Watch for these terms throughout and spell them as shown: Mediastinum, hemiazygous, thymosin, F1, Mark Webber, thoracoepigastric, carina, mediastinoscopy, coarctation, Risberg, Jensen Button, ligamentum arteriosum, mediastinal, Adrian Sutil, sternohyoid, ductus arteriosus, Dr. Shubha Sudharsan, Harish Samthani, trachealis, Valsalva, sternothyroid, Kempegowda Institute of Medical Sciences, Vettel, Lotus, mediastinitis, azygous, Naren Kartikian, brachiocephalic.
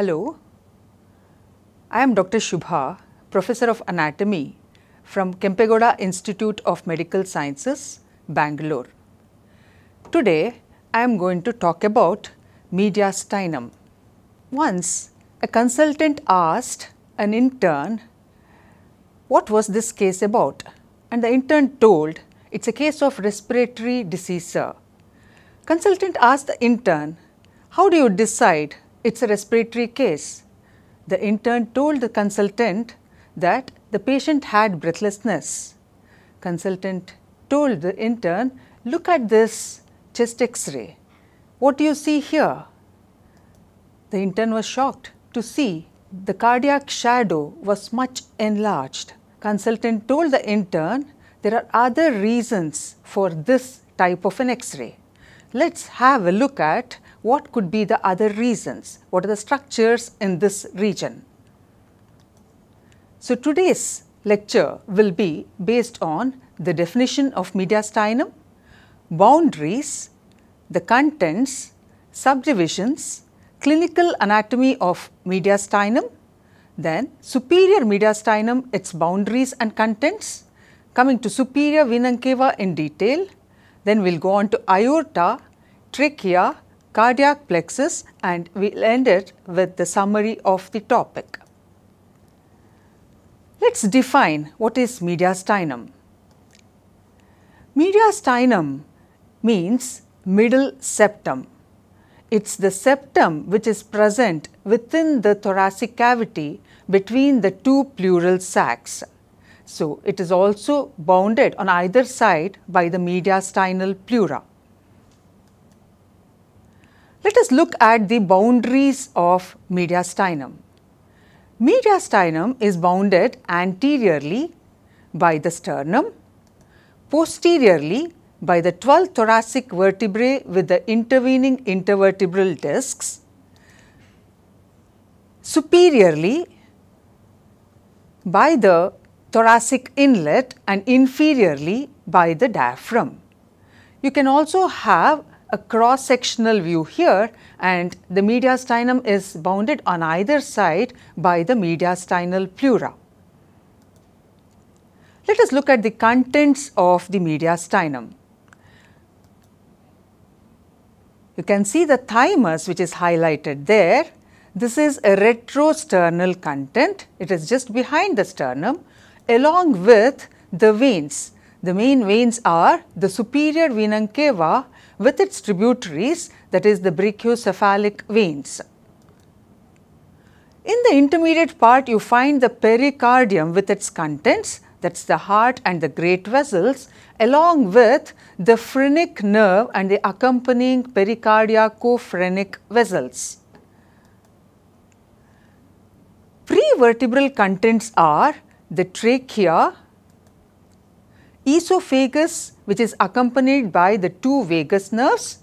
Hello, I am Dr. Shubha, Professor of Anatomy from Kempegowda Institute of Medical Sciences, Bangalore. Today, I am going to talk about mediastinum. Once, a consultant asked an intern, what was this case about? And the intern told, it's a case of respiratory disease, sir. Consultant asked the intern, how do you decide it's a respiratory case? The intern told the consultant that the patient had breathlessness. Consultant told the intern, look at this chest x-ray. What do you see here? The intern was shocked to see the cardiac shadow was much enlarged. Consultant told the intern, there are other reasons for this type of an x-ray. Let's have a look at what could be the other reasons. What are the structures in this region? So today's lecture will be based on the definition of mediastinum, boundaries, the contents, subdivisions, clinical anatomy of mediastinum, then superior mediastinum, its boundaries and contents, coming to superior vena cava in detail, then we'll go on to aorta, trachea, cardiac plexus, and we'll end it with the summary of the topic. Let's define what is mediastinum. Mediastinum means middle septum. It's the septum which is present within the thoracic cavity between the two pleural sacs. So it is also bounded on either side by the mediastinal pleura. Let us look at the boundaries of mediastinum. Mediastinum is bounded anteriorly by the sternum, posteriorly by the 12 thoracic vertebrae with the intervening intervertebral discs, superiorly by the thoracic inlet, and inferiorly by the diaphragm. You can also have a cross-sectional view here, and the mediastinum is bounded on either side by the mediastinal pleura. Let us look at the contents of the mediastinum. You can see the thymus, which is highlighted there. This is a retrosternal content. It is just behind the sternum, along with the veins. The main veins are the superior vena cava with its tributaries, that is the brachiocephalic veins. In the intermediate part, you find the pericardium with its contents, that's the heart and the great vessels, along with the phrenic nerve and the accompanying pericardiaco-phrenic vessels. Prevertebral contents are the trachea, esophagus, which is accompanied by the two vagus nerves,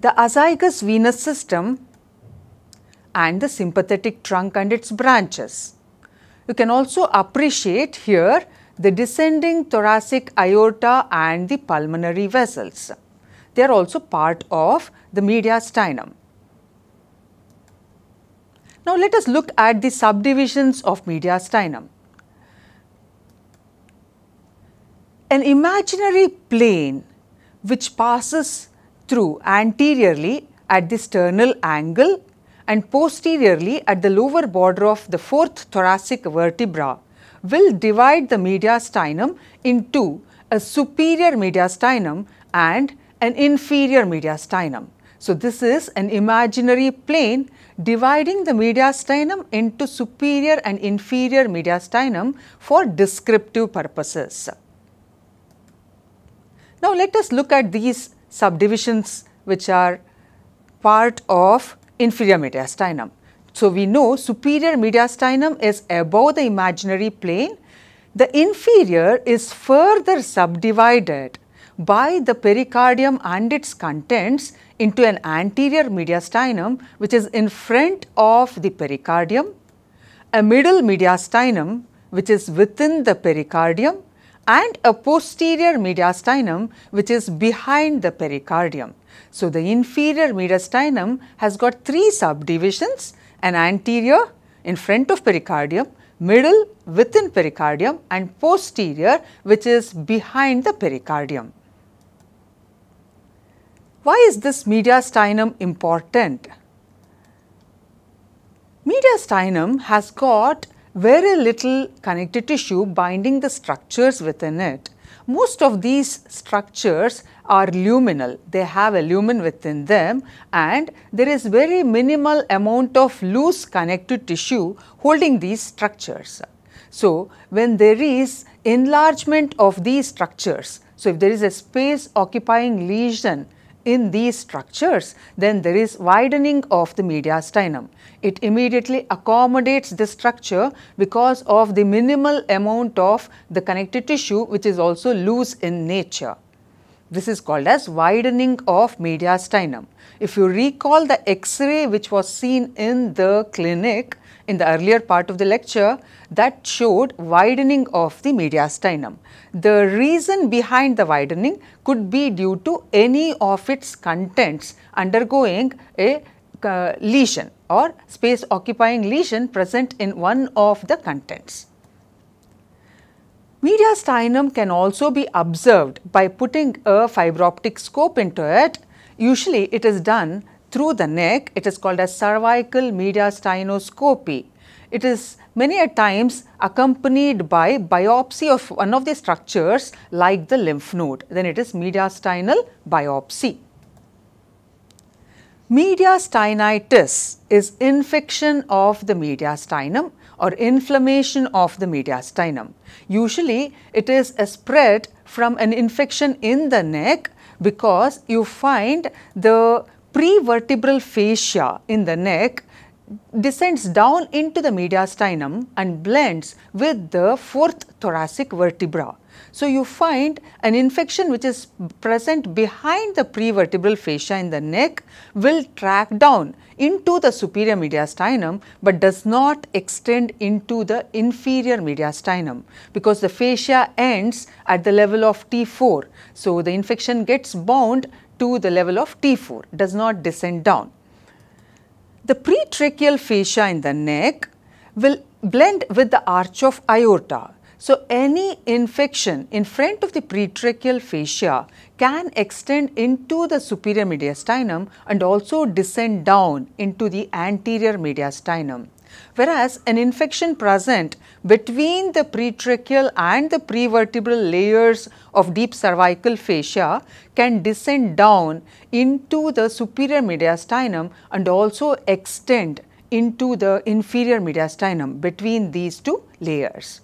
the azygous venous system, and the sympathetic trunk and its branches. You can also appreciate here the descending thoracic aorta and the pulmonary vessels. They are also part of the mediastinum. Now let us look at the subdivisions of mediastinum. An imaginary plane which passes through anteriorly at the sternal angle and posteriorly at the lower border of the fourth thoracic vertebra will divide the mediastinum into a superior mediastinum and an inferior mediastinum. So this is an imaginary plane dividing the mediastinum into superior and inferior mediastinum for descriptive purposes. Now let us look at these subdivisions which are part of inferior mediastinum. So, we know superior mediastinum is above the imaginary plane. The inferior is further subdivided by the pericardium and its contents into an anterior mediastinum which is in front of the pericardium, a middle mediastinum which is within the pericardium, and a posterior mediastinum which is behind the pericardium. So, the inferior mediastinum has got three subdivisions: an anterior in front of pericardium, middle within pericardium, and posterior which is behind the pericardium. Why is this mediastinum important? Mediastinum has got very little connective tissue binding the structures within it. Most of these structures are luminal, they have a lumen within them, and there is very minimal amount of loose connective tissue holding these structures. So, when there is enlargement of these structures, so if there is a space occupying lesion in these structures, then there is widening of the mediastinum. It immediately accommodates the structure because of the minimal amount of the connective tissue which is also loose in nature. This is called as widening of mediastinum. If you recall the X-ray which was seen in the clinic in the earlier part of the lecture, that showed widening of the mediastinum. The reason behind the widening could be due to any of its contents undergoing a lesion or space occupying lesion present in one of the contents. Mediastinum can also be observed by putting a fiber optic scope into it. Usually it is done through the neck. It is called as cervical mediastinoscopy. It is many a times accompanied by biopsy of one of the structures like the lymph node. Then it is mediastinal biopsy. Mediastinitis is infection of the mediastinum or inflammation of the mediastinum. Usually it is a spread from an infection in the neck, because you find the prevertebral fascia in the neck descends down into the mediastinum and blends with the fourth thoracic vertebra. So, you find an infection which is present behind the prevertebral fascia in the neck will track down into the superior mediastinum but does not extend into the inferior mediastinum, because the fascia ends at the level of T4. So, the infection gets bound to the level of T4, does not descend down. The pretracheal fascia in the neck will blend with the arch of aorta. So, any infection in front of the pretracheal fascia can extend into the superior mediastinum and also descend down into the anterior mediastinum. Whereas, an infection present between the pretracheal and the prevertebral layers of deep cervical fascia can descend down into the superior mediastinum and also extend into the inferior mediastinum between these two layers.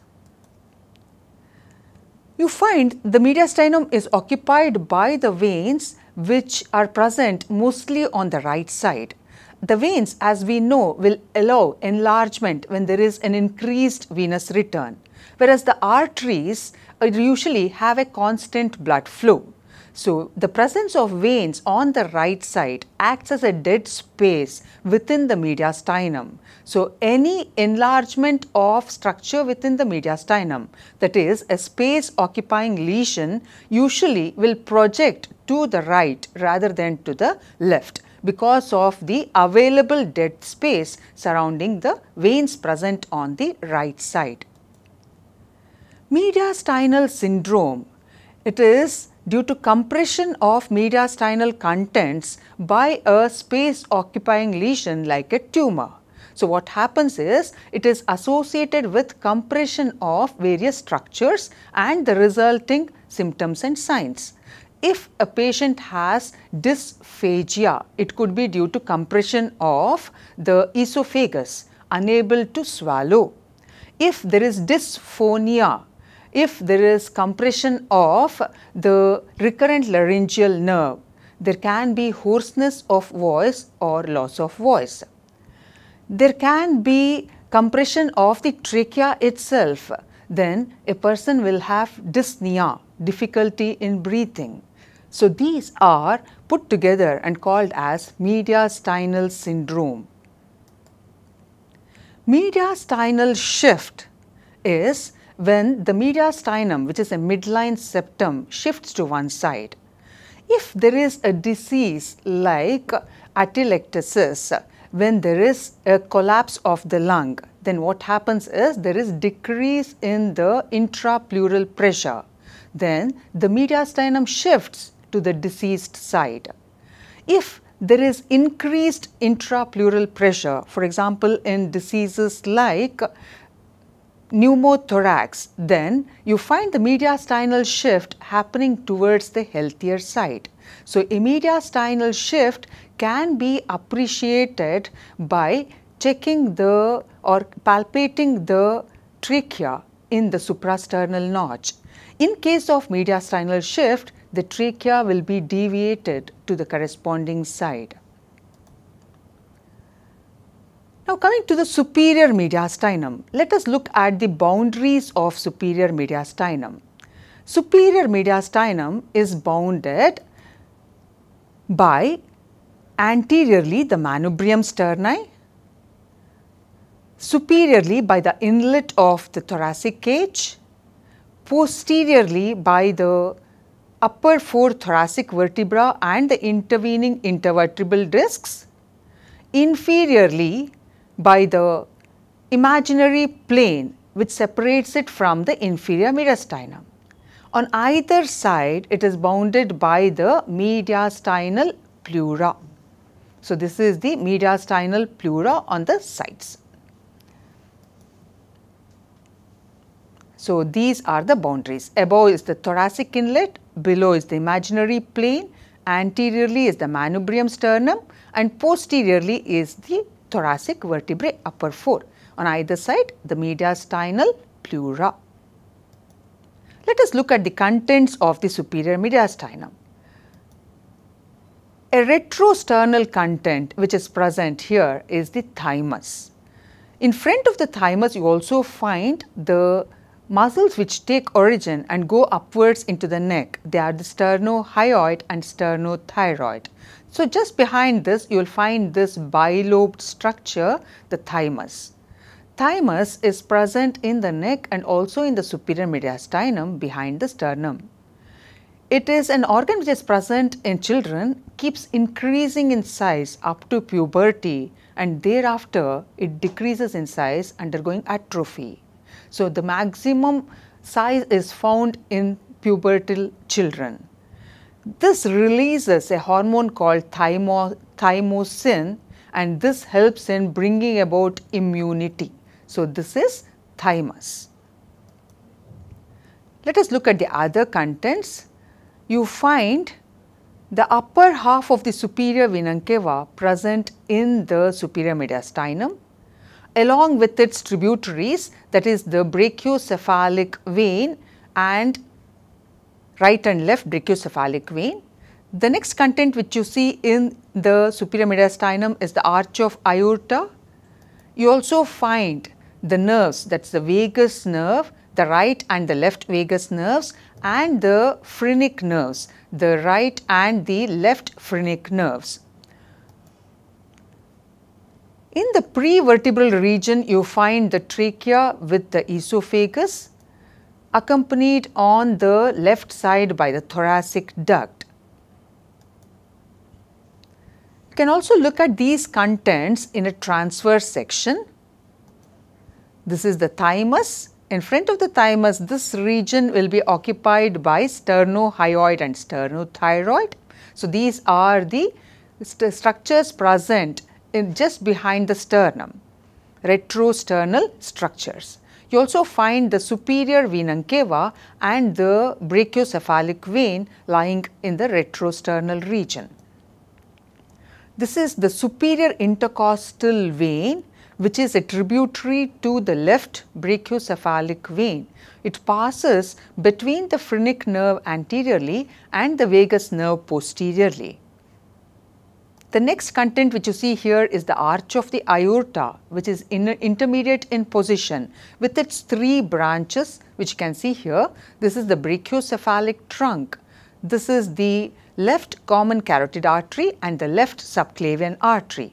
You find the mediastinum is occupied by the veins which are present mostly on the right side. The veins, as we know, will allow enlargement when there is an increased venous return, whereas the arteries usually have a constant blood flow. So, the presence of veins on the right side acts as a dead space within the mediastinum. So, any enlargement of structure within the mediastinum, that is a space occupying lesion, usually will project to the right rather than to the left because of the available dead space surrounding the veins present on the right side. Mediastinal syndrome. It is due to compression of mediastinal contents by a space occupying lesion like a tumor. So, what happens is it is associated with compression of various structures and the resulting symptoms and signs. If a patient has dysphagia, it could be due to compression of the esophagus, unable to swallow. If there is dysphonia, if there is compression of the recurrent laryngeal nerve, there can be hoarseness of voice or loss of voice. There can be compression of the trachea itself. Then a person will have dyspnea, difficulty in breathing. So these are put together and called as mediastinal syndrome. Mediastinal shift is when the mediastinum, which is a midline septum, shifts to one side. If there is a disease like atelectasis, when there is a collapse of the lung, then what happens is there is decrease in the intrapleural pressure. Then the mediastinum shifts to the deceased side. If there is increased intrapleural pressure, for example in diseases like pneumothorax, then you find the mediastinal shift happening towards the healthier side. So a mediastinal shift can be appreciated by checking the or palpating the trachea in the suprasternal notch. In case of mediastinal shift, the trachea will be deviated to the corresponding side. Now coming to the superior mediastinum, let us look at the boundaries of superior mediastinum. Superior mediastinum is bounded by anteriorly the manubrium sterni, superiorly by the inlet of the thoracic cage, posteriorly by the upper four thoracic vertebra and the intervening intervertebral discs, inferiorly by the imaginary plane which separates it from the inferior mediastinum. On either side, it is bounded by the mediastinal pleura. So this is the mediastinal pleura on the sides. So these are the boundaries. Above is the thoracic inlet, below is the imaginary plane, anteriorly is the manubrium sternum, and posteriorly is the thoracic vertebrae upper four. On either side, the mediastinal pleura. Let us look at the contents of the superior mediastinum. A retrosternal content which is present here is the thymus. In front of the thymus, you also find the muscles which take origin and go upwards into the neck. They are the sternohyoid and sternothyroid. So just behind this, you will find this bilobed structure, the thymus. Thymus is present in the neck and also in the superior mediastinum behind the sternum. It is an organ which is present in children, keeps increasing in size up to puberty, and thereafter it decreases in size, undergoing atrophy. So the maximum size is found in pubertal children. This releases a hormone called thymosin, and this helps in bringing about immunity. So this is thymus. Let us look at the other contents. You find the upper half of the superior vena cava present in the superior mediastinum, along with its tributaries, that is the brachiocephalic vein and right and left brachiocephalic vein. The next content which you see in the superior mediastinum is the arch of aorta. You also find the nerves, that is the vagus nerve, the right and the left vagus nerves, and the phrenic nerves, the right and the left phrenic nerves. In the prevertebral region, you find the trachea with the esophagus, accompanied on the left side by the thoracic duct. You can also look at these contents in a transverse section. This is the thymus. In front of the thymus, this region will be occupied by sternohyoid and sternothyroid. So these are the structures present just behind the sternum, retrosternal structures. You also find the superior vena cava and the brachiocephalic vein lying in the retrosternal region. This is the superior intercostal vein, which is a tributary to the left brachiocephalic vein. It passes between the phrenic nerve anteriorly and the vagus nerve posteriorly. The next content which you see here is the arch of the aorta, which is intermediate in position with its three branches, which you can see here. This is the brachiocephalic trunk. This is the left common carotid artery and the left subclavian artery.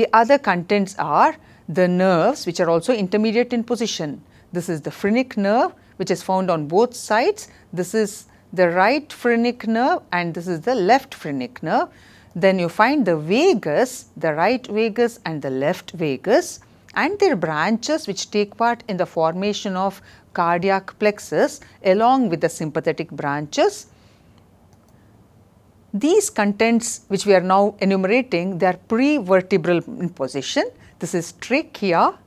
The other contents are the nerves, which are also intermediate in position. This is the phrenic nerve, which is found on both sides. This is the right phrenic nerve and this is the left phrenic nerve. Then you find the vagus, the right vagus and the left vagus, and their branches which take part in the formation of cardiac plexus along with the sympathetic branches. These contents which we are now enumerating, they are prevertebral in position. This is trachea,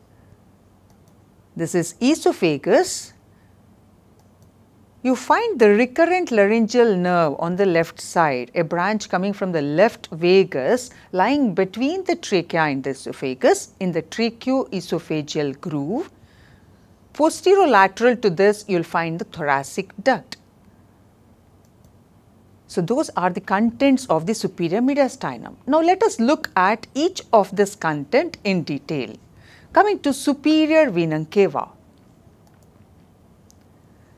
this is esophagus. You find the recurrent laryngeal nerve on the left side, a branch coming from the left vagus lying between the trachea and the esophagus in the tracheoesophageal groove. Posterolateral to this, you will find the thoracic duct. So, those are the contents of the superior mediastinum. Now, let us look at each of this content in detail. Coming to superior vena cava.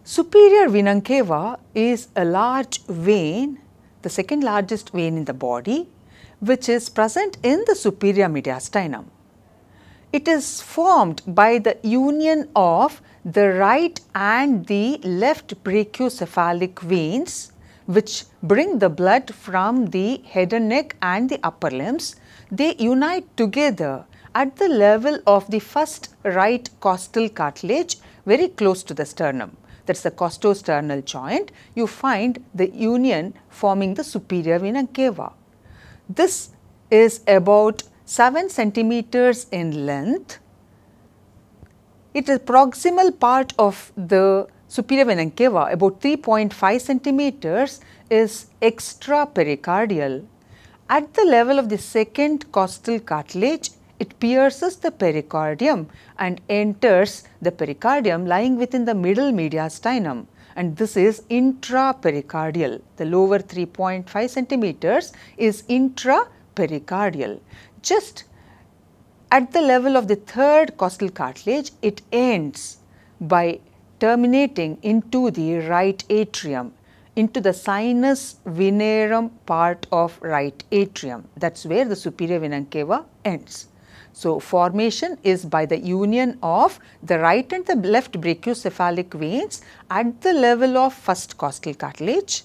Superior vena cava is a large vein, the second largest vein in the body, which is present in the superior mediastinum. It is formed by the union of the right and the left brachiocephalic veins, which bring the blood from the head and neck and the upper limbs. They unite together at the level of the first right costal cartilage very close to the sternum. That is the costosternal joint. You find the union forming the superior vena cava. This is about 7 centimeters in length. It is proximal part of the superior vena cava, about 3.5 centimeters, is extrapericardial. At the level of the second costal cartilage, it pierces the pericardium and enters the pericardium lying within the middle mediastinum, and this is intrapericardial. The lower 3.5 centimeters is intrapericardial. Just at the level of the third costal cartilage, it ends by terminating into the right atrium, into the sinus venarum part of right atrium. That's where the superior vena cava ends. So, formation is by the union of the right and the left brachiocephalic veins at the level of first costal cartilage.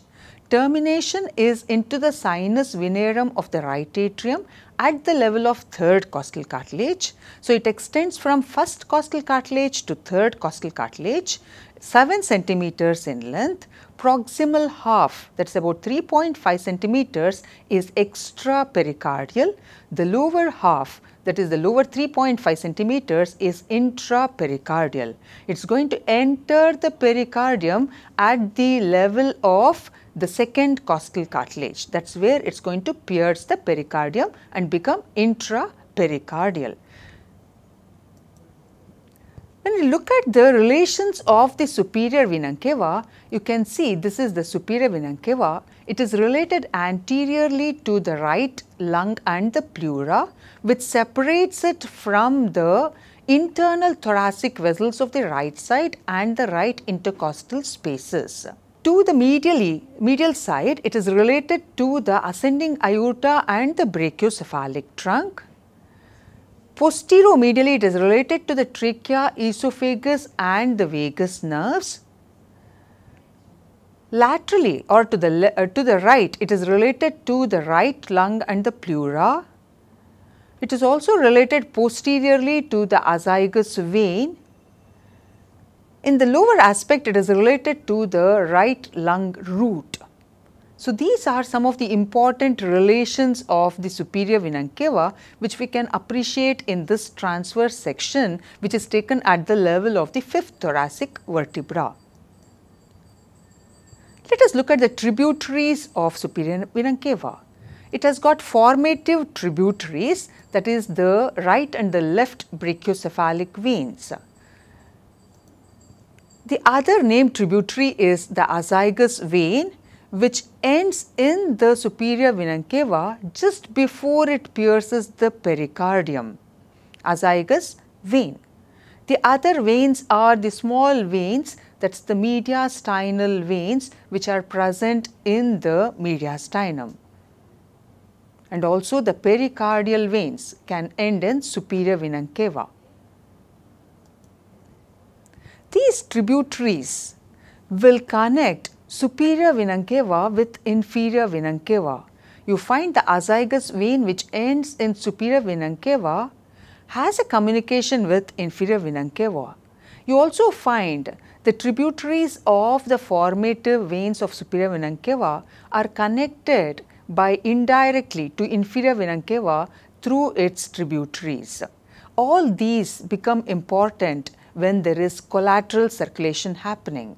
Termination is into the sinus venarum of the right atrium at the level of third costal cartilage. So, it extends from first costal cartilage to third costal cartilage, 7 centimeters in length. Proximal half, that is about 3.5 centimeters, is extrapericardial. The lower half, that is the lower 3.5 centimeters, is intrapericardial. It is going to enter the pericardium at the level of the second costal cartilage. That is where it is going to pierce the pericardium and become intrapericardial. When you look at the relations of the superior vena cava, you can see this is the superior vena cava. It is related anteriorly to the right lung and the pleura, which separates it from the internal thoracic vessels of the right side and the right intercostal spaces. To the medial side, it is related to the ascending aorta and the brachiocephalic trunk. Posteromedially, it is related to the trachea, esophagus and the vagus nerves. Laterally, or to the right, it is related to the right lung and the pleura. It is also related posteriorly to the azygous vein. In the lower aspect, it is related to the right lung root. So, these are some of the important relations of the superior vena cava which we can appreciate in this transverse section, which is taken at the level of the fifth thoracic vertebra. Let us look at the tributaries of superior vena cava. It has got formative tributaries, that is the right and the left brachiocephalic veins. The other named tributary is the azygous vein, which ends in the superior vena cava just before it pierces the pericardium, azygous vein. The other veins are the small veins, that's the mediastinal veins, which are present in the mediastinum. And also the pericardial veins can end in superior vena cava. These tributaries will connect superior vena cava with inferior vena cava. You find the azygous vein, which ends in superior vena cava, has a communication with inferior vena cava. You also find the tributaries of the formative veins of superior vena cava are connected by indirectly to inferior vena cava through its tributaries. All these become important when there is collateral circulation happening.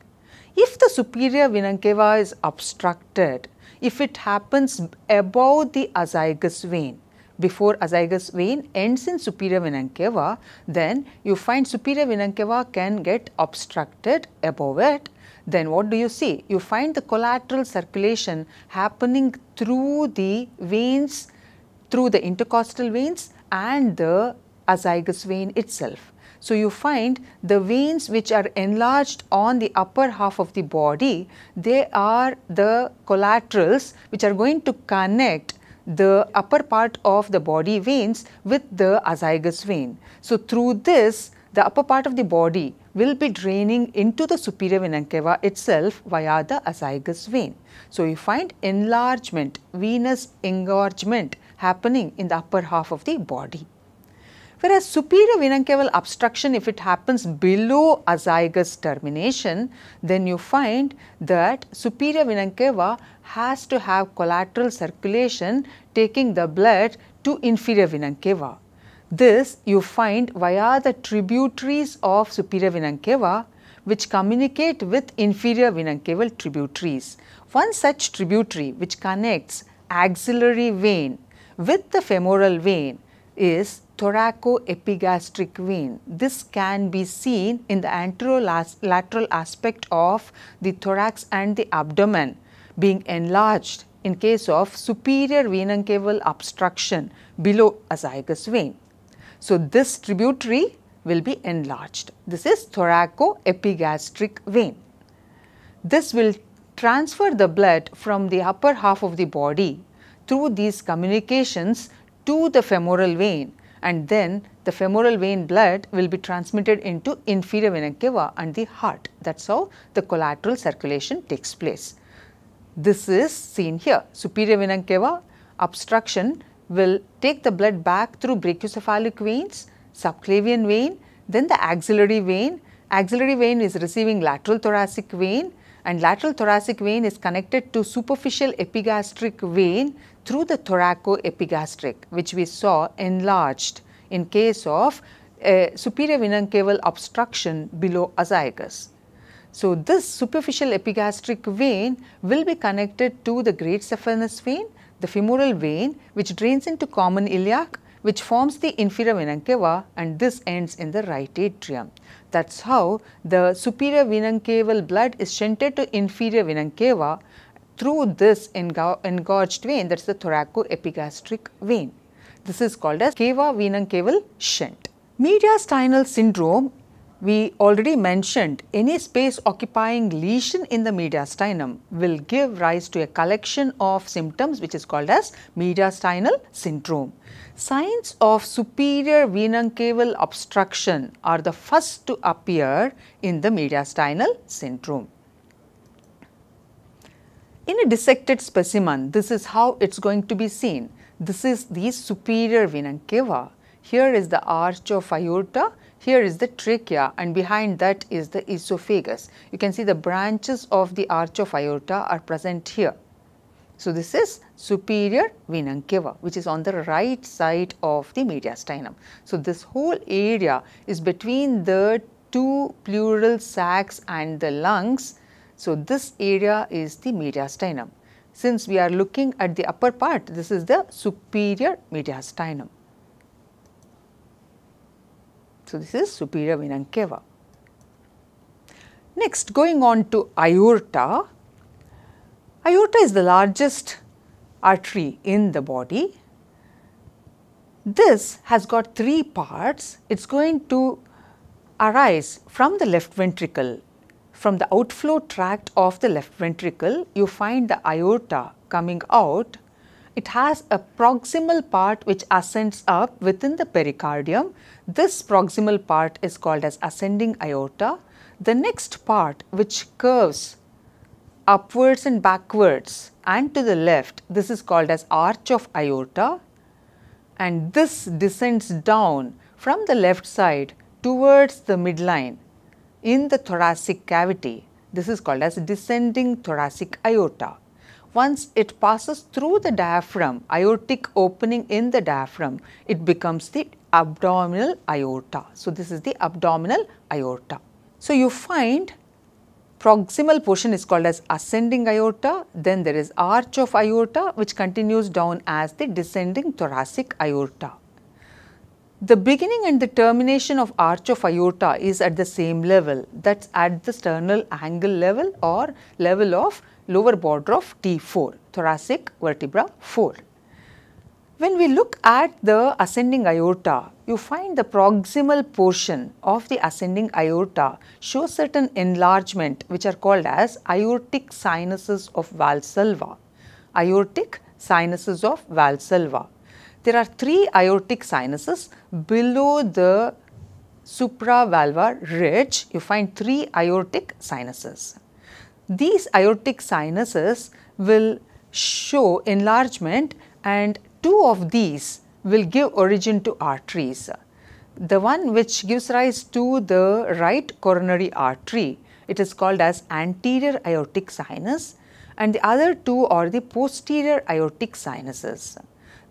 If the superior vena cava is obstructed, if it happens above the azygous vein, before azygous vein ends in superior vena cava, then you find superior vena cava can get obstructed above it. Then what do you see? You find the collateral circulation happening through the veins, through the intercostal veins and the azygous vein itself. So, you find the veins which are enlarged on the upper half of the body, they are the collaterals which are going to connect the upper part of the body veins with the azygous vein. So, through this, the upper part of the body will be draining into the superior vena cava itself via the azygous vein. So, you find enlargement, venous engorgement happening in the upper half of the body. Whereas superior vena caval obstruction, if it happens below azygous termination, then you find that superior vena cava has to have collateral circulation taking the blood to inferior vena cava. This you find via the tributaries of superior vena cava which communicate with inferior vena caval tributaries. One such tributary which connects axillary vein with the femoral vein is thoracoepigastric vein. This can be seen in the anterolateral aspect of the thorax and the abdomen being enlarged in case of superior vena caval obstruction below azygous vein. So, this tributary will be enlarged. This is thoracoepigastric vein. This will transfer the blood from the upper half of the body through these communications to the femoral vein, and then the femoral vein blood will be transmitted into inferior vena cava and the heart. That is how the collateral circulation takes place. This is seen here. Superior vena cava obstruction will take the blood back through brachiocephalic veins, subclavian vein, then the axillary vein. Axillary vein is receiving lateral thoracic vein, and lateral thoracic vein is connected to superficial epigastric vein through the thoracoepigastric, which we saw enlarged in case of superior vena caval obstruction below azygous. So, this superficial epigastric vein will be connected to the great saphenous vein, the femoral vein, which drains into common iliac, which forms the inferior vena cava, and this ends in the right atrium. That is how the superior vena caval blood is shunted to inferior vena cava through this engorged vein, that is the thoracoepigastric vein. This is called as cava vena caval shunt. Mediastinal syndrome, we already mentioned, any space occupying lesion in the mediastinum will give rise to a collection of symptoms which is called as mediastinal syndrome. Signs of superior vena caval obstruction are the first to appear in the mediastinal syndrome. In a dissected specimen, this is how it is going to be seen. This is the superior vena cava. Here is the arch of aorta, here is the trachea, and behind that is the esophagus. You can see the branches of the arch of aorta are present here. So, this is superior vena cava, which is on the right side of the mediastinum. So, this whole area is between the two pleural sacs and the lungs. So, this area is the mediastinum. Since we are looking at the upper part, this is the superior mediastinum. So, this is superior vena cava. Next, going on to aorta. Aorta is the largest artery in the body. This has got three parts. It is going to arise from the left ventricle. From the outflow tract of the left ventricle, you find the aorta coming out. It has a proximal part which ascends up within the pericardium. This proximal part is called as ascending aorta. The next part which curves upwards and backwards and to the left, this is called as arch of aorta, and this descends down from the left side towards the midline in the thoracic cavity. This is called as descending thoracic aorta. Once it passes through the diaphragm, aortic opening in the diaphragm, it becomes the abdominal aorta. So, this is the abdominal aorta. So, you find proximal portion is called as ascending aorta, then there is arch of aorta which continues down as the descending thoracic aorta. The beginning and the termination of arch of aorta is at the same level, that is at the sternal angle level or level of lower border of T4, thoracic vertebra 4. When we look at the ascending aorta, you find the proximal portion of the ascending aorta shows certain enlargement which are called as aortic sinuses of Valsalva. Aortic sinuses of Valsalva. There are three aortic sinuses below the supravalvar ridge. You find three aortic sinuses. These aortic sinuses will show enlargement, and two of these will give origin to arteries. The one which gives rise to the right coronary artery, it is called as anterior aortic sinus, and the other two are the posterior aortic sinuses.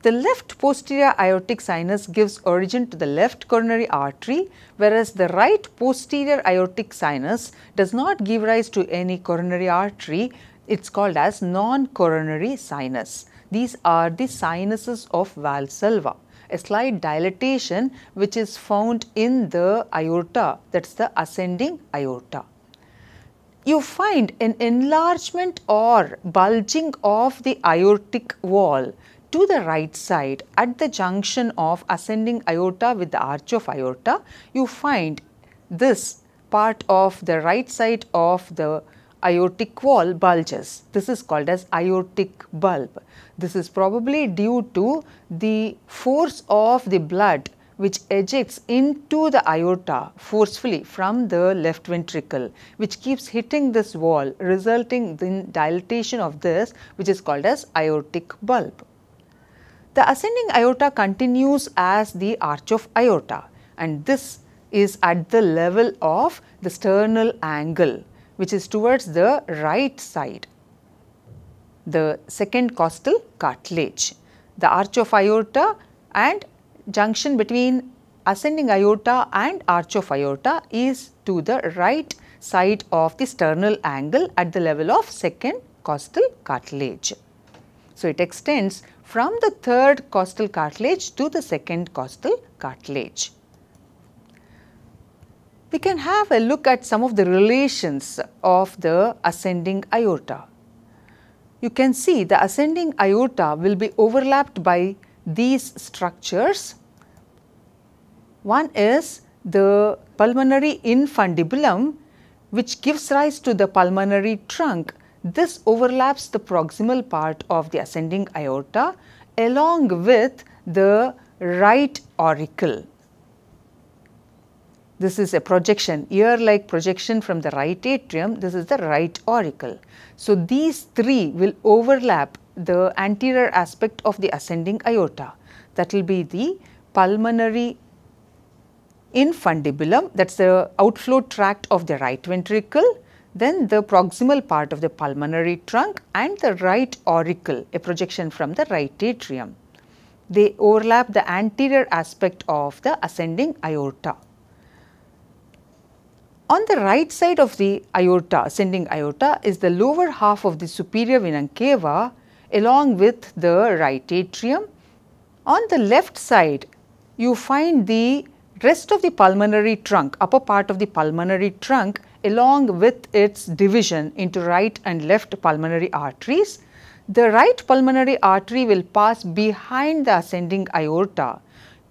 The left posterior aortic sinus gives origin to the left coronary artery, whereas the right posterior aortic sinus does not give rise to any coronary artery. It is called as non-coronary sinus. These are the sinuses of Valsalva, a slight dilatation which is found in the aorta, that is the ascending aorta. You find an enlargement or bulging of the aortic wall to the right side at the junction of ascending aorta with the arch of aorta. You find this part of the right side of the aortic wall bulges. This is called as aortic bulb. This is probably due to the force of the blood which ejects into the aorta forcefully from the left ventricle, which keeps hitting this wall, resulting in dilatation of this, which is called as aortic bulb. The ascending aorta continues as the arch of aorta, and this is at the level of the sternal angle, which is towards the right side, the second costal cartilage. The arch of aorta and junction between ascending aorta and arch of aorta is to the right side of the sternal angle at the level of second costal cartilage. So, it extends from the third costal cartilage to the second costal cartilage. We can have a look at some of the relations of the ascending aorta. You can see the ascending aorta will be overlapped by these structures. One is the pulmonary infundibulum, which gives rise to the pulmonary trunk. This overlaps the proximal part of the ascending aorta along with the right auricle. This is a projection, ear-like projection from the right atrium. This is the right auricle. So, these three will overlap the anterior aspect of the ascending aorta. That will be the pulmonary infundibulum, that is the outflow tract of the right ventricle. Then the proximal part of the pulmonary trunk and the right auricle, a projection from the right atrium. They overlap the anterior aspect of the ascending aorta. On the right side of the aorta, ascending aorta, is the lower half of the superior vena cava along with the right atrium. On the left side, you find the rest of the pulmonary trunk, upper part of the pulmonary trunk along with its division into right and left pulmonary arteries, the right pulmonary artery will pass behind the ascending aorta.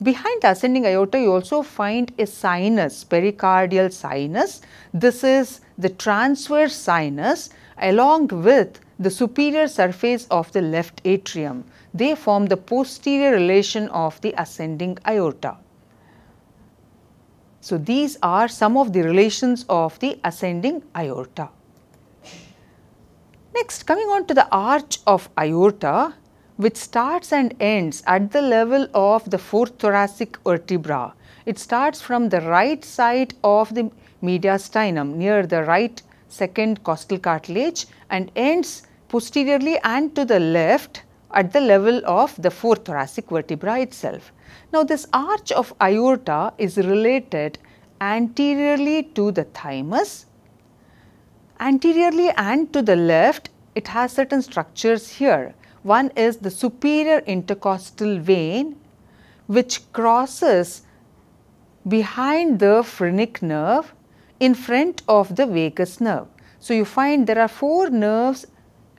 Behind the ascending aorta, you also find a sinus, pericardial sinus. This is the transverse sinus along with the superior surface of the left atrium. They form the posterior relation of the ascending aorta. So, these are some of the relations of the ascending aorta. Next, coming on to the arch of aorta, which starts and ends at the level of the fourth thoracic vertebra. It starts from the right side of the mediastinum near the right second costal cartilage and ends posteriorly and to the left at the level of the fourth thoracic vertebra itself. Now, this arch of aorta is related anteriorly to the thymus. Anteriorly and to the left, it has certain structures here. One is the superior intercostal vein, which crosses behind the phrenic nerve in front of the vagus nerve. So, you find there are four nerves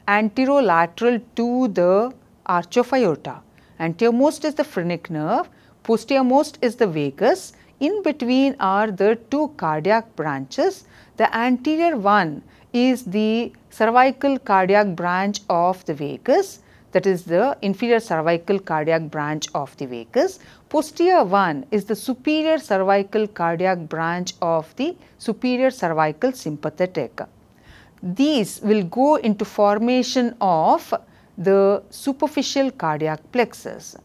anterolateral to the arch of aorta. Anteriormost is the phrenic nerve, posteriormost is the vagus, in between are the two cardiac branches. The anterior one is the cervical cardiac branch of the vagus, that is the inferior cervical cardiac branch of the vagus. Posterior one is the superior cervical cardiac branch of the superior cervical sympathetic. These will go into formation of the superficial cardiac plexus.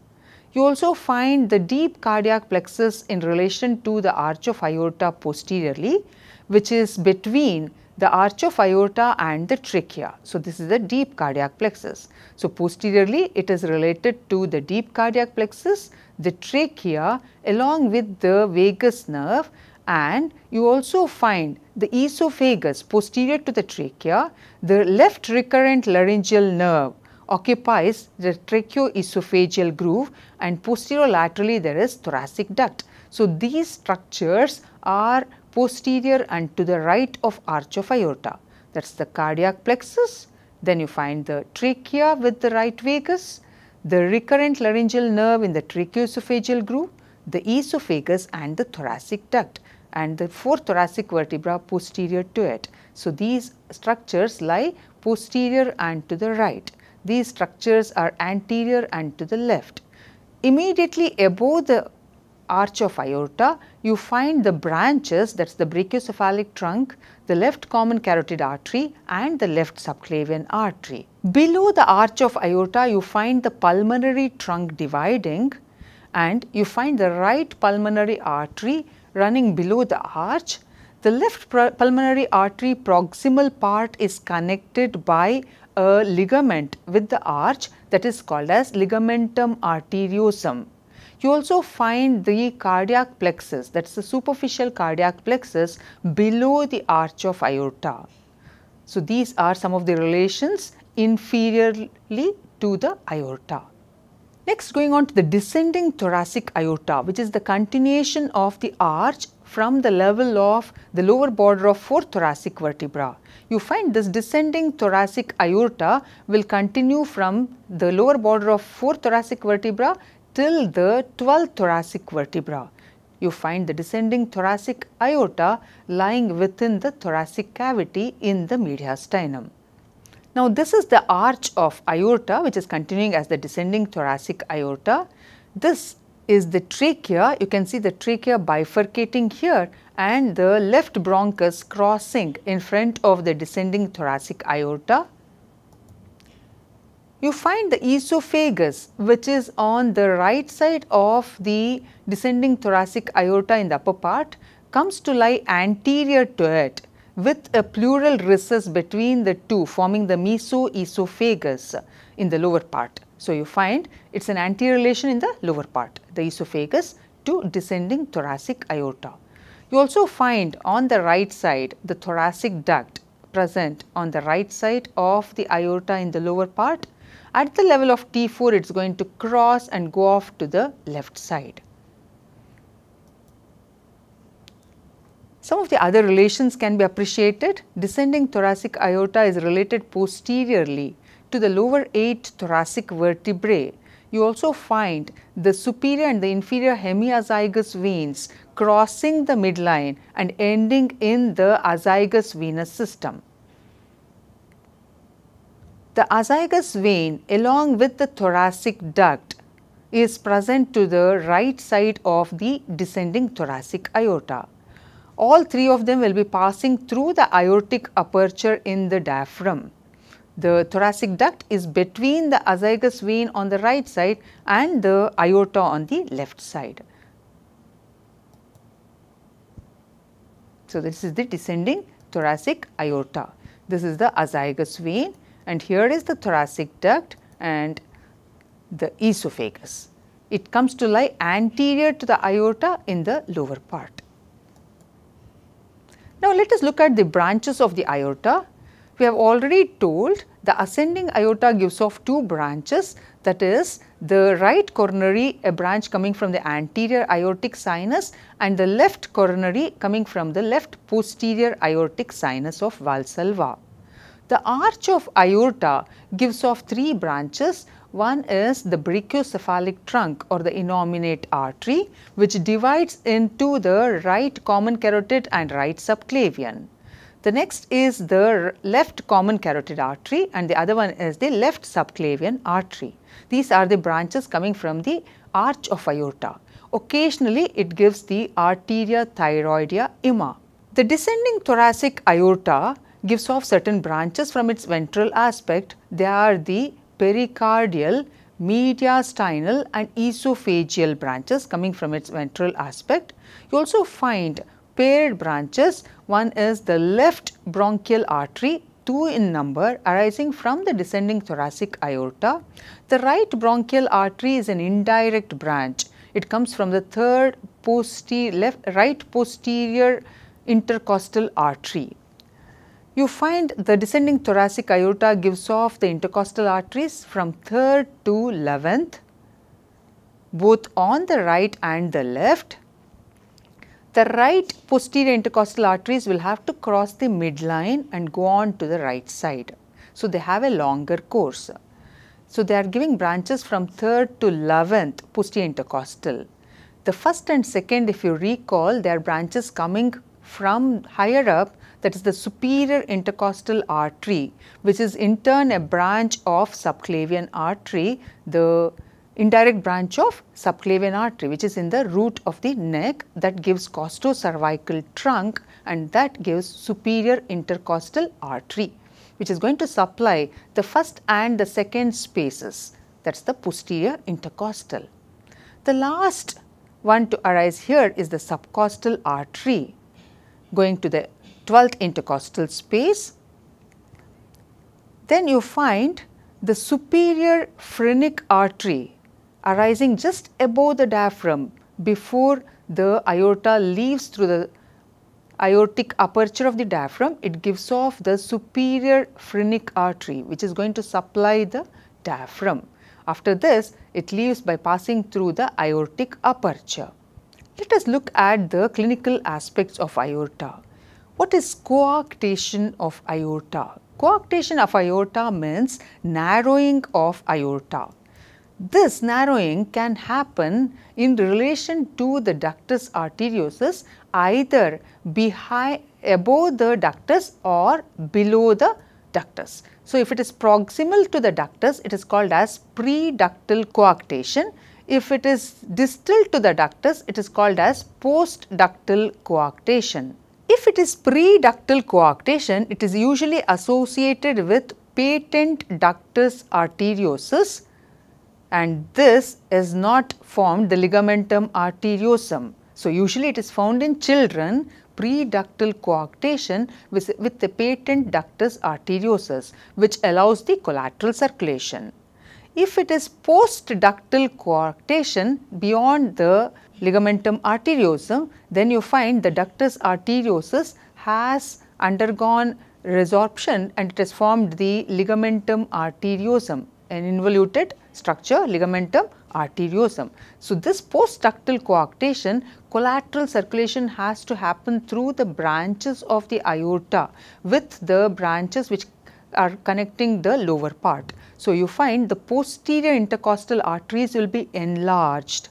You also find the deep cardiac plexus in relation to the arch of aorta posteriorly, which is between the arch of aorta and the trachea. So, this is the deep cardiac plexus. So, posteriorly it is related to the deep cardiac plexus, the trachea along with the vagus nerve, and you also find the esophagus posterior to the trachea. The left recurrent laryngeal nerve occupies the tracheoesophageal groove and posterolaterally there is thoracic duct. So, these structures are posterior and to the right of arch of aorta. That is the cardiac plexus, then you find the trachea with the right vagus, the recurrent laryngeal nerve in the tracheoesophageal groove, the esophagus and the thoracic duct and the fourth thoracic vertebra posterior to it. So, these structures lie posterior and to the right. These structures are anterior and to the left. Immediately above the arch of aorta, you find the branches, that is the brachiocephalic trunk, the left common carotid artery and the left subclavian artery. Below the arch of aorta, you find the pulmonary trunk dividing and you find the right pulmonary artery running below the arch. The left pulmonary artery proximal part is connected by a ligament with the arch, that is called as ligamentum arteriosum. You also find the cardiac plexus, that is the superficial cardiac plexus below the arch of aorta. So, these are some of the relations inferiorly to the aorta. Next, going on to the descending thoracic aorta, which is the continuation of the arch from the level of the lower border of fourth thoracic vertebra. You find this descending thoracic aorta will continue from the lower border of fourth thoracic vertebra till the 12th thoracic vertebra. You find the descending thoracic aorta lying within the thoracic cavity in the mediastinum. Now, this is the arch of aorta, which is continuing as the descending thoracic aorta. This is the trachea. You can see the trachea bifurcating here and the left bronchus crossing in front of the descending thoracic aorta. You find the esophagus, which is on the right side of the descending thoracic aorta in the upper part, comes to lie anterior to it with a pleural recess between the two, forming the mesoesophagus in the lower part. So, you find it is an anterior relation in the lower part, the esophagus to descending thoracic aorta. You also find on the right side the thoracic duct present on the right side of the aorta in the lower part. At the level of T4, it is going to cross and go off to the left side. Some of the other relations can be appreciated. Descending thoracic aorta is related posteriorly to the lower 8 thoracic vertebrae. You also find the superior and the inferior hemiazygous veins crossing the midline and ending in the azygous venous system. The azygous vein along with the thoracic duct is present to the right side of the descending thoracic aorta. All three of them will be passing through the aortic aperture in the diaphragm. The thoracic duct is between the azygous vein on the right side and the aorta on the left side. So, this is the descending thoracic aorta. This is the azygous vein and here is the thoracic duct and the esophagus. It comes to lie anterior to the aorta in the lower part. Now, let us look at the branches of the aorta. We have already told the ascending aorta gives off two branches, that is the right coronary, a branch coming from the anterior aortic sinus, and the left coronary coming from the left posterior aortic sinus of Valsalva. The arch of aorta gives off three branches. One is the brachiocephalic trunk or the innominate artery, which divides into the right common carotid and right subclavian. The next is the left common carotid artery and the other one is the left subclavian artery. These are the branches coming from the arch of aorta. Occasionally, it gives the arteria thyroidea ima. The descending thoracic aorta gives off certain branches from its ventral aspect. They are the pericardial, mediastinal and esophageal branches coming from its ventral aspect. You also find paired branches. One is the left bronchial artery, 2 in number, arising from the descending thoracic aorta. The right bronchial artery is an indirect branch. It comes from the third right posterior intercostal artery. You find the descending thoracic aorta gives off the intercostal arteries from 3rd to 11th, both on the right and the left. The right posterior intercostal arteries will have to cross the midline and go on to the right side. So, they have a longer course. So, they are giving branches from 3rd to 11th posterior intercostal. The first and second, if you recall, they are branches coming from higher up, that is the superior intercostal artery, which is in turn a branch of subclavian artery, the indirect branch of subclavian artery, which is in the root of the neck, that gives costocervical trunk and that gives superior intercostal artery, which is going to supply the first and the second spaces, that is the posterior intercostal. The last one to arise here is the subcostal artery, going to the 12th intercostal space. Then you find the superior phrenic artery arising just above the diaphragm before the aorta leaves through the aortic aperture of the diaphragm. It gives off the superior phrenic artery, which is going to supply the diaphragm. After this, it leaves by passing through the aortic aperture. Let us look at the clinical aspects of aorta. What is coarctation of aorta? Coarctation of aorta means narrowing of aorta. This narrowing can happen in relation to the ductus arteriosus, either above the ductus or below the ductus. So, if it is proximal to the ductus, it is called as preductal coarctation. If it is distal to the ductus, it is called as postductal coarctation. If it is preductal coarctation, it is usually associated with patent ductus arteriosus, and this is not formed the ligamentum arteriosum. So, usually it is found in children, preductal coarctation with the patent ductus arteriosus, which allows the collateral circulation. If it is postductal coarctation beyond the ligamentum arteriosum, then you find the ductus arteriosus has undergone resorption and it has formed the ligamentum arteriosum, an involuted structure, ligamentum arteriosum. So, this postductal coarctation, collateral circulation has to happen through the branches of the aorta with the branches which are connecting the lower part. So, you find the posterior intercostal arteries will be enlarged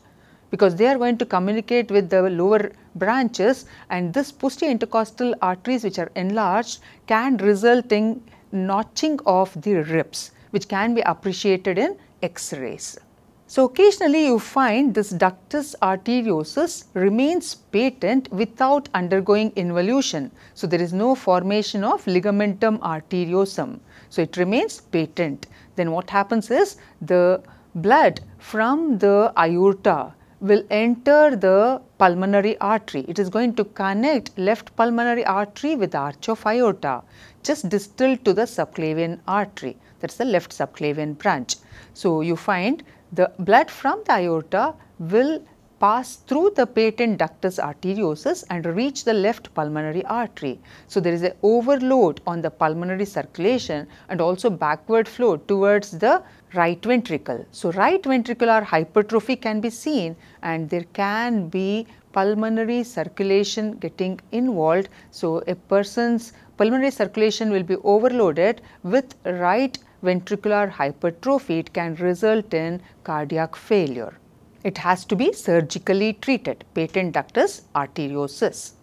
because they are going to communicate with the lower branches, and this posterior intercostal arteries which are enlarged can result in notching of the ribs, which can be appreciated in X-rays. So, occasionally you find this ductus arteriosus remains patent without undergoing involution. So, there is no formation of ligamentum arteriosum. So, it remains patent. Then what happens is the blood from the aorta will enter the pulmonary artery. It is going to connect left pulmonary artery with the arch of aorta, just distal to the subclavian artery, that is the left subclavian branch. So, you find the blood from the aorta will pass through the patent ductus arteriosus and reach the left pulmonary artery. So, there is an overload on the pulmonary circulation and also backward flow towards the right ventricle. So, right ventricular hypertrophy can be seen and there can be pulmonary circulation getting involved. So, a person's pulmonary circulation will be overloaded with right ventricular hypertrophy. It can result in cardiac failure. It has to be surgically treated, patent ductus arteriosus.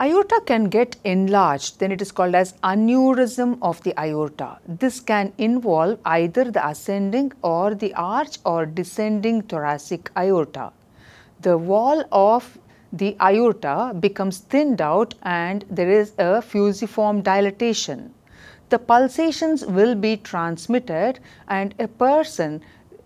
Aorta can get enlarged, then it is called as aneurysm of the aorta. This can involve either the ascending or the arch or descending thoracic aorta. The wall of the aorta becomes thinned out and there is a fusiform dilatation. The pulsations will be transmitted, and a person,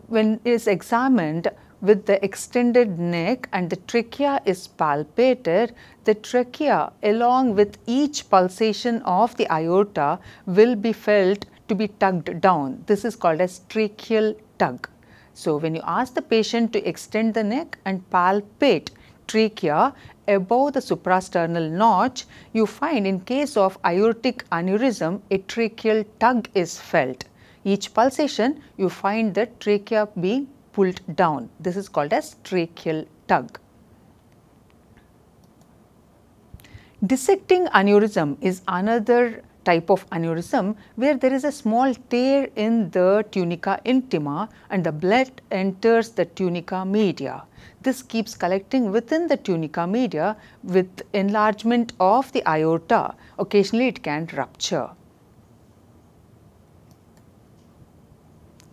when is examined with the extended neck and the trachea is palpated, the trachea along with each pulsation of the aorta will be felt to be tugged down. This is called as tracheal tug. So, when you ask the patient to extend the neck and palpate trachea above the suprasternal notch, you find in case of aortic aneurysm, a tracheal tug is felt. Each pulsation, you find the trachea being pulled down. This is called as tracheal tug. Dissecting aneurysm is another type of aneurysm where there is a small tear in the tunica intima and the blood enters the tunica media. This keeps collecting within the tunica media. With enlargement of the aorta, occasionally it can rupture.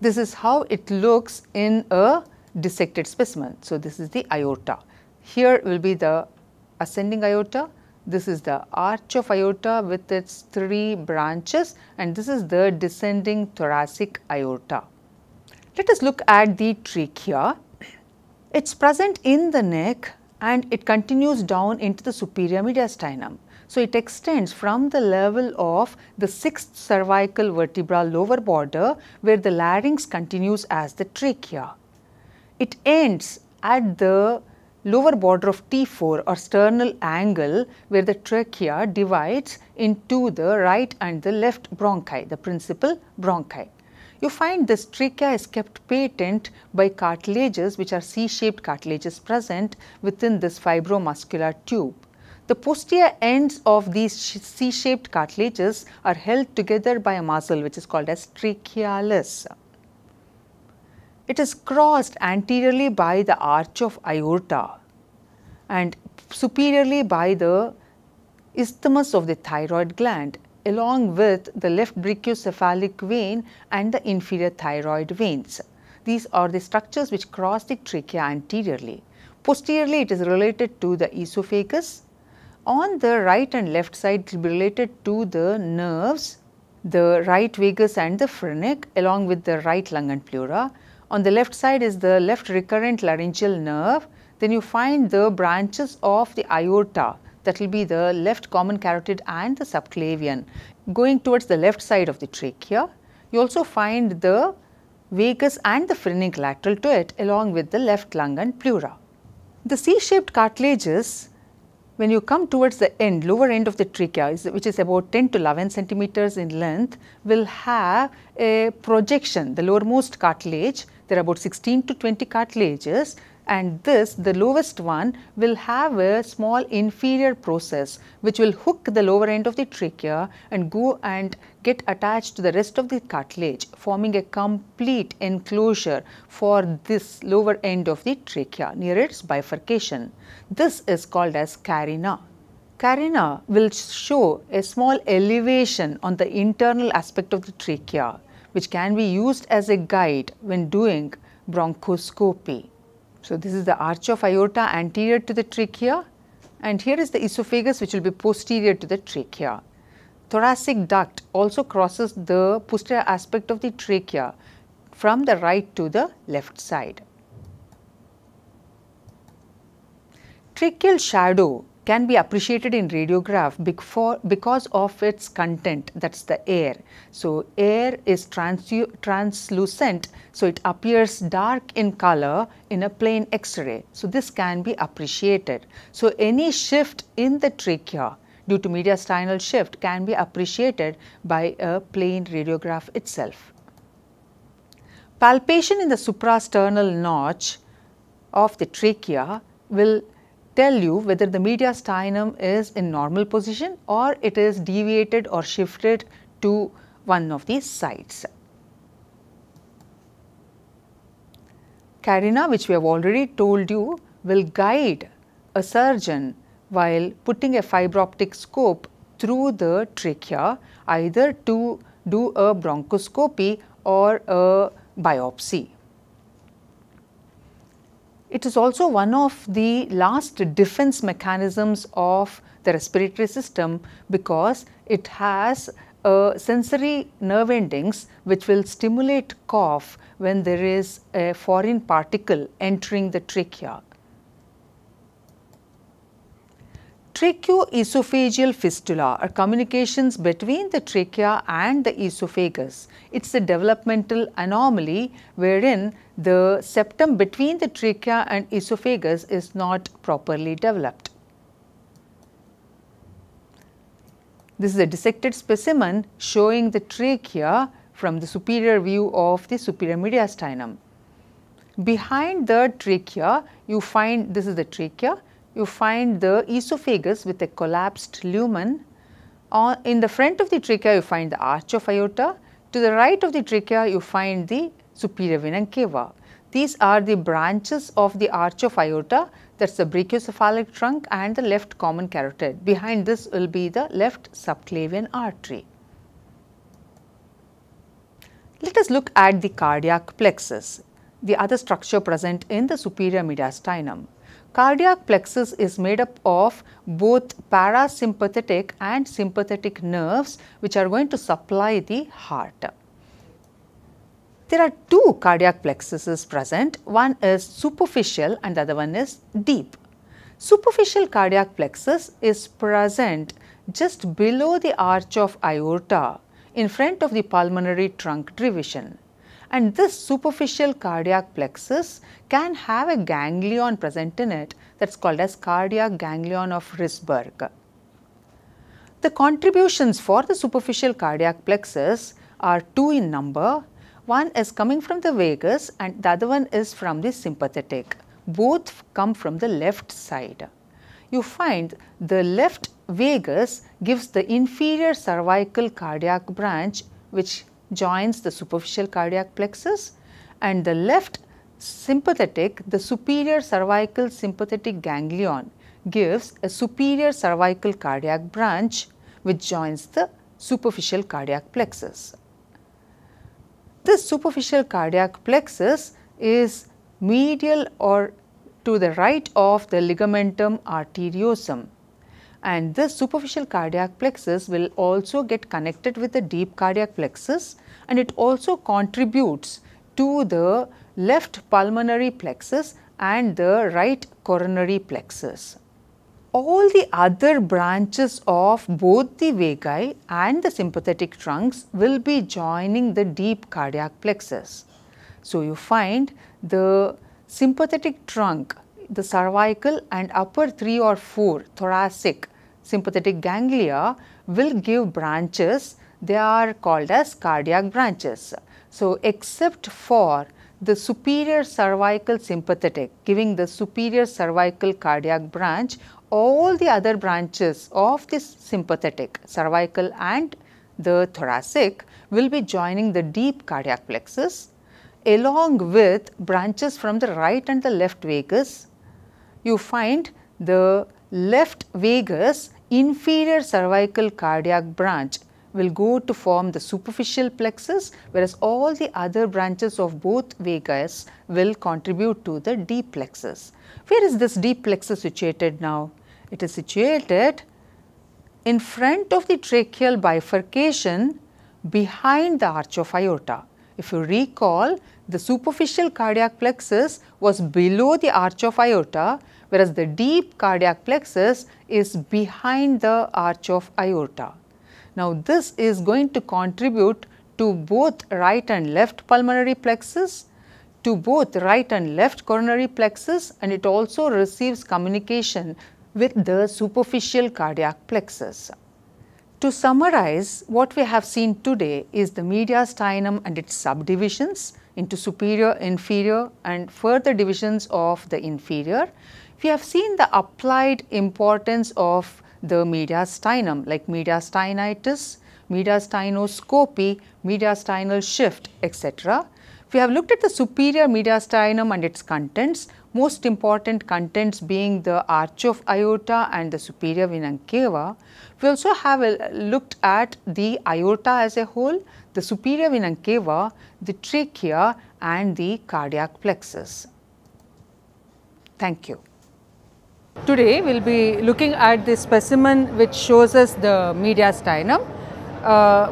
This is how it looks in a dissected specimen. So, this is the aorta. Here will be the ascending aorta. This is the arch of aorta with its three branches, and this is the descending thoracic aorta. Let us look at the trachea. It is present in the neck and it continues down into the superior mediastinum. So, it extends from the level of the 6th cervical vertebral lower border where the larynx continues as the trachea. It ends at the lower border of T4 or sternal angle where the trachea divides into the right and the left bronchi, the principal bronchi. You find this trachea is kept patent by cartilages, which are C-shaped cartilages present within this fibromuscular tube. The posterior ends of these C-shaped cartilages are held together by a muscle which is called as trachealis. It is crossed anteriorly by the arch of aorta and superiorly by the isthmus of the thyroid gland, along with the left brachiocephalic vein and the inferior thyroid veins. These are the structures which cross the trachea anteriorly. Posteriorly, it is related to the esophagus. On the right and left side, it will be related to the nerves, the right vagus and the phrenic, along with the right lung and pleura. On the left side is the left recurrent laryngeal nerve. Then you find the branches of the aorta, that will be the left common carotid and the subclavian, going towards the left side of the trachea. You also find the vagus and the phrenic lateral to it, along with the left lung and pleura. The C-shaped cartilages when you come towards the end, lower end of the trachea, which is about 10 to 11 centimeters in length, will have a projection, the lowermost cartilage. There are about 16 to 20 cartilages, and this, the lowest one, will have a small inferior process which will hook the lower end of the trachea and go and get attached to the rest of the cartilage, forming a complete enclosure for this lower end of the trachea near its bifurcation. This is called as carina. Carina will show a small elevation on the internal aspect of the trachea, which can be used as a guide when doing bronchoscopy. So, this is the arch of aorta anterior to the trachea, and here is the esophagus, which will be posterior to the trachea. Thoracic duct also crosses the posterior aspect of the trachea from the right to the left side. Tracheal shadow can be appreciated in radiograph because of its content, that is the air. So, air is translucent, so it appears dark in color in a plain X-ray. So, this can be appreciated. So, any shift in the trachea due to mediastinal shift can be appreciated by a plain radiograph itself. Palpation in the suprasternal notch of the trachea will tell you whether the mediastinum is in normal position or it is deviated or shifted to one of these sides. Carina, which we have already told you, will guide a surgeon while putting a fiber optic scope through the trachea, either to do a bronchoscopy or a biopsy. It is also one of the last defense mechanisms of the respiratory system, because it has sensory nerve endings which will stimulate cough when there is a foreign particle entering the trachea. Tracheoesophageal fistula are communications between the trachea and the esophagus. It is a developmental anomaly wherein the septum between the trachea and esophagus is not properly developed. This is a dissected specimen showing the trachea from the superior view of the superior mediastinum. Behind the trachea, you find, this is the trachea, you find the esophagus with a collapsed lumen. In the front of the trachea, you find the arch of aorta. To the right of the trachea, you find the superior vena cava. These are the branches of the arch of aorta, that is the brachiocephalic trunk and the left common carotid. Behind this will be the left subclavian artery. Let us look at the cardiac plexus, the other structure present in the superior mediastinum. Cardiac plexus is made up of both parasympathetic and sympathetic nerves, which are going to supply the heart. There are two cardiac plexuses present, one is superficial and the other one is deep. Superficial cardiac plexus is present just below the arch of aorta in front of the pulmonary trunk division. And this superficial cardiac plexus can have a ganglion present in it, that is called as cardiac ganglion of Risberg. The contributions for the superficial cardiac plexus are two in number. One is coming from the vagus and the other one is from the sympathetic. Both come from the left side. You find the left vagus gives the inferior cervical cardiac branch, which joins the superficial cardiac plexus, and the left sympathetic, the superior cervical sympathetic ganglion, gives a superior cervical cardiac branch which joins the superficial cardiac plexus. This superficial cardiac plexus is medial or to the right of the ligamentum arteriosum. And this superficial cardiac plexus will also get connected with the deep cardiac plexus, and it also contributes to the left pulmonary plexus and the right coronary plexus. All the other branches of both the vagi and the sympathetic trunks will be joining the deep cardiac plexus. So, you find the sympathetic trunk the cervical and upper 3 or 4 thoracic sympathetic ganglia will give branches. They are called as cardiac branches. So, except for the superior cervical sympathetic giving the superior cervical cardiac branch, all the other branches of this sympathetic, cervical and the thoracic, will be joining the deep cardiac plexus along with branches from the right and the left vagus. You find the left vagus inferior cervical cardiac branch will go to form the superficial plexus, whereas all the other branches of both vagus will contribute to the deep plexus. Where is this deep plexus situated now? It is situated in front of the tracheal bifurcation behind the arch of aorta. If you recall, the superficial cardiac plexus was below the arch of aorta, whereas the deep cardiac plexus is behind the arch of aorta. Now, this is going to contribute to both right and left pulmonary plexus, to both right and left coronary plexus, and it also receives communication with the superficial cardiac plexus. To summarize, what we have seen today is the mediastinum and its subdivisions into superior, inferior, and further divisions of the inferior. We have seen the applied importance of the mediastinum, like mediastinitis, mediastinoscopy, mediastinal shift, etc. We have looked at the superior mediastinum and its contents, most important contents being the arch of aorta and the superior vena cava. We also have looked at the aorta as a whole, the superior vena cava, the trachea and the cardiac plexus. Thank you. Today we will be looking at the specimen which shows us the mediastinum.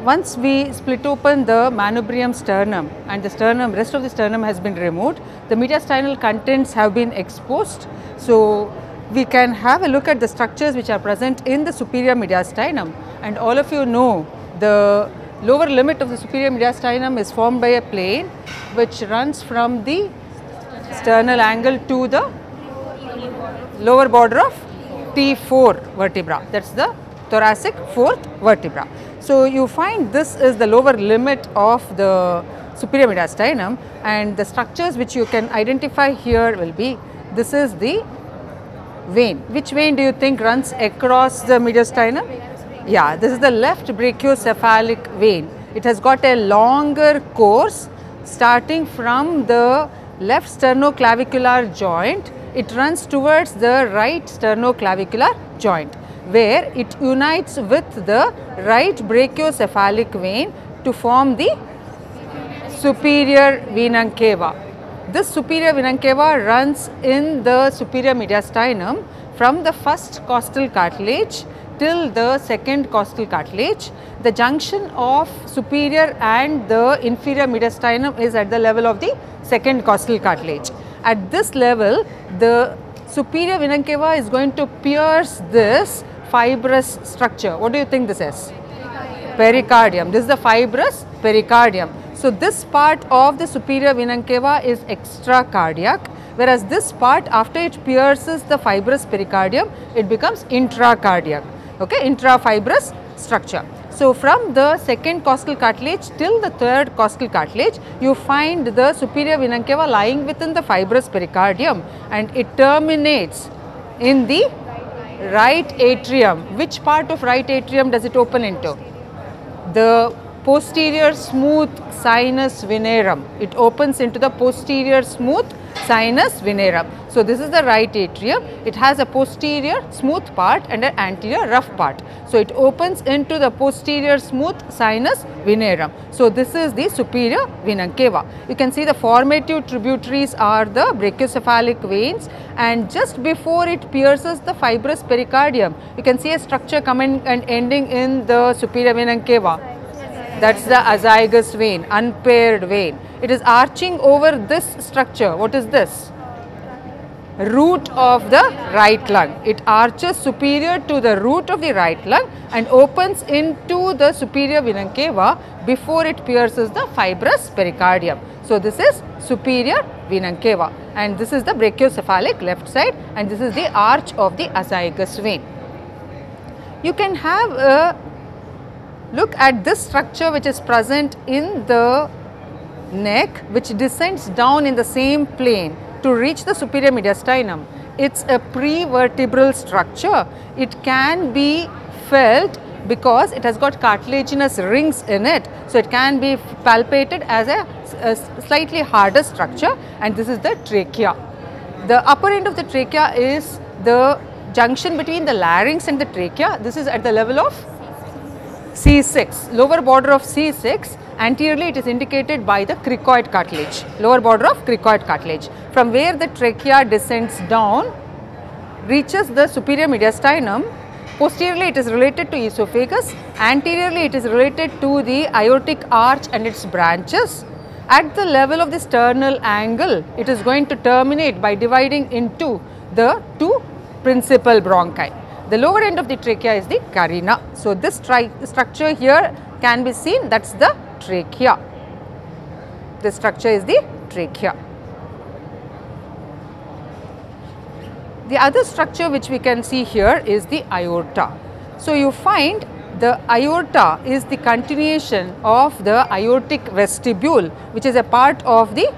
Once we split open the manubrium sternum and the sternum, rest of the sternum has been removed, the mediastinal contents have been exposed. So, we can have a look at the structures which are present in the superior mediastinum, and all of you know the lower limit of the superior mediastinum is formed by a plane which runs from the sternal angle to the lower border of T4 vertebra, that is the thoracic 4th vertebra. So, you find this is the lower limit of the superior mediastinum, and the structures which you can identify here will be, this is the vein. Which vein do you think runs across the mediastinum? Yeah, this is the left brachiocephalic vein. It has got a longer course starting from the left sternoclavicular joint. It runs towards the right sternoclavicular joint, where it unites with the right brachiocephalic vein to form the superior vena cava. This superior vena cava runs in the superior mediastinum from the first costal cartilage till the second costal cartilage. The junction of superior and the inferior mediastinum is at the level of the second costal cartilage. At this level, the superior vena cava is going to pierce this fibrous structure. What do you think this is? Pericardium. Pericardium. This is the fibrous pericardium. So, this part of the superior vena cava is extracardiac, whereas this part, after it pierces the fibrous pericardium, it becomes intracardiac, okay? Intrafibrous structure. So, from the second costal cartilage till the third costal cartilage, you find the superior vena cava lying within the fibrous pericardium, and it terminates in the right atrium. Which part of right atrium does it open into? The posterior smooth sinus venarum. It opens into the posterior smooth sinus venarum. So, this is the right atrium. It has a posterior smooth part and an anterior rough part. So, it opens into the posterior smooth sinus venarum. So, this is the superior vena cava. You can see the formative tributaries are the brachiocephalic veins, and just before it pierces the fibrous pericardium, you can see a structure coming and ending in the superior vena cava. That is the azygous vein, unpaired vein. It is arching over this structure. What is this? Root of the right lung. It arches superior to the root of the right lung and opens into the superior vena cava before it pierces the fibrous pericardium. So, this is superior vena cava. and this is the brachiocephalic left side, and this is the arch of the azygous vein. You can have a look at this structure which is present in the neck, which descends down in the same plane to reach the superior mediastinum. It's a prevertebral structure. It can be felt because it has got cartilaginous rings in it, so it can be palpated as a slightly harder structure, and this is the trachea. The upper end of the trachea is the junction between the larynx and the trachea. This is at the level of C6, lower border of C6. Anteriorly, it is indicated by the cricoid cartilage, lower border of cricoid cartilage, from where the trachea descends down, reaches the superior mediastinum. Posteriorly, it is related to esophagus. Anteriorly, it is related to the aortic arch and its branches. At the level of the sternal angle, it is going to terminate by dividing into the two principal bronchi. The lower end of the trachea is the carina. So, this structure here can be seen, that is the trachea. This structure is the trachea. The other structure which we can see here is the aorta. So, you find the aorta is the continuation of the aortic vestibule, which is a part of the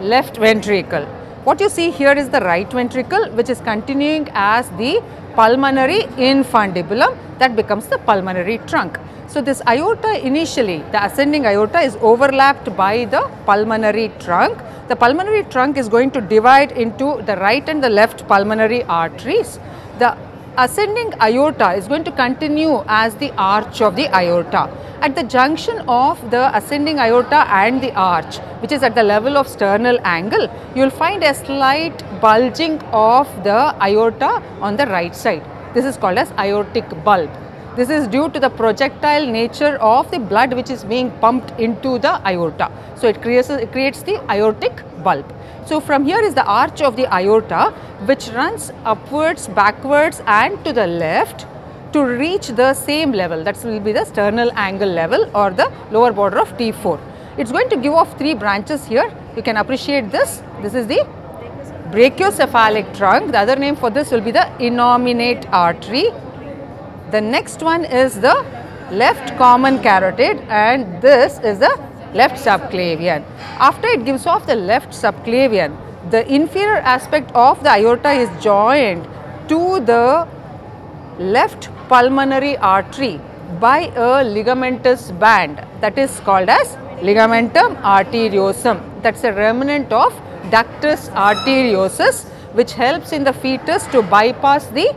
left ventricle. What you see here is the right ventricle, which is continuing as the pulmonary infundibulum, that becomes the pulmonary trunk. So, this aorta initially, the ascending aorta is overlapped by the pulmonary trunk. The pulmonary trunk is going to divide into the right and the left pulmonary arteries. The ascending aorta is going to continue as the arch of the aorta. At the junction of the ascending aorta and the arch, which is at the level of sternal angle, you will find a slight bulging of the aorta on the right side. This is called as aortic bulb. This is due to the projectile nature of the blood which is being pumped into the aorta. So, it creates the aortic bulb. So, from here is the arch of the aorta, which runs upwards, backwards and to the left to reach the same level, that will be the sternal angle level or the lower border of T4. It is going to give off three branches here. You can appreciate this. This is the brachiocephalic trunk. The other name for this will be the innominate artery. The next one is the left common carotid, and this is the left subclavian. After it gives off the left subclavian, the inferior aspect of the aorta is joined to the left pulmonary artery by a ligamentous band, that is called as ligamentum arteriosum. That is a remnant of ductus arteriosus, which helps in the fetus to bypass the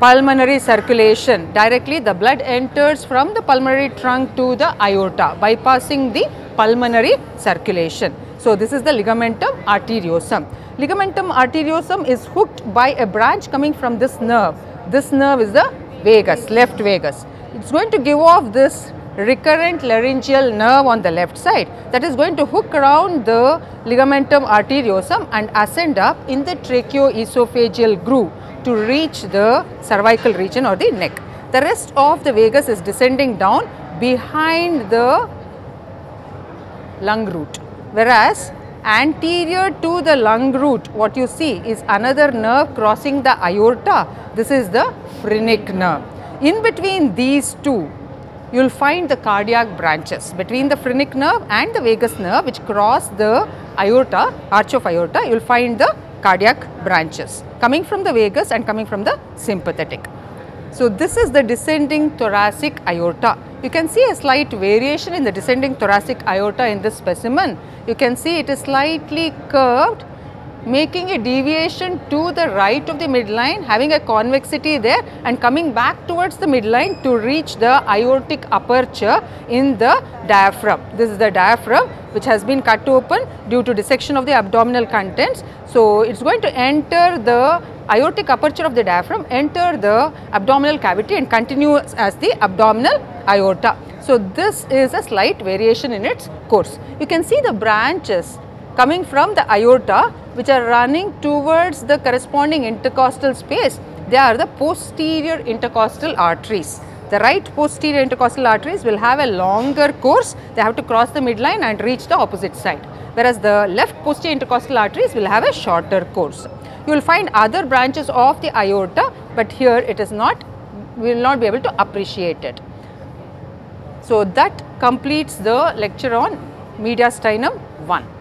pulmonary circulation. Directly the blood enters from the pulmonary trunk to the aorta, bypassing the pulmonary circulation. So, this is the ligamentum arteriosum. Ligamentum arteriosum is hooked by a branch coming from this nerve. This nerve is the vagus, left vagus. It is going to give off this recurrent laryngeal nerve on the left side, that is going to hook around the ligamentum arteriosum and ascend up in the tracheoesophageal groove to reach the cervical region or the neck. The rest of the vagus is descending down behind the lung root, whereas anterior to the lung root, what you see is another nerve crossing the aorta. This is the phrenic nerve. In between these two, you will find the cardiac branches. Between the phrenic nerve and the vagus nerve, which cross the aorta, arch of aorta, you will find the cardiac branches coming from the vagus and coming from the sympathetic. So, this is the descending thoracic aorta. You can see a slight variation in the descending thoracic aorta in this specimen. You can see it is slightly curved, making a deviation to the right of the midline, having a convexity there and coming back towards the midline to reach the aortic aperture in the diaphragm. This is the diaphragm which has been cut open due to dissection of the abdominal contents. So, it is going to enter the aortic aperture of the diaphragm, enter the abdominal cavity and continue as the abdominal aorta. So, this is a slight variation in its course. You can see the branches coming from the aorta which are running towards the corresponding intercostal space. They are the posterior intercostal arteries. The right posterior intercostal arteries will have a longer course, they have to cross the midline and reach the opposite side, whereas the left posterior intercostal arteries will have a shorter course. You will find other branches of the aorta, but here it is not, we will not be able to appreciate it. So that completes the lecture on Mediastinum 1.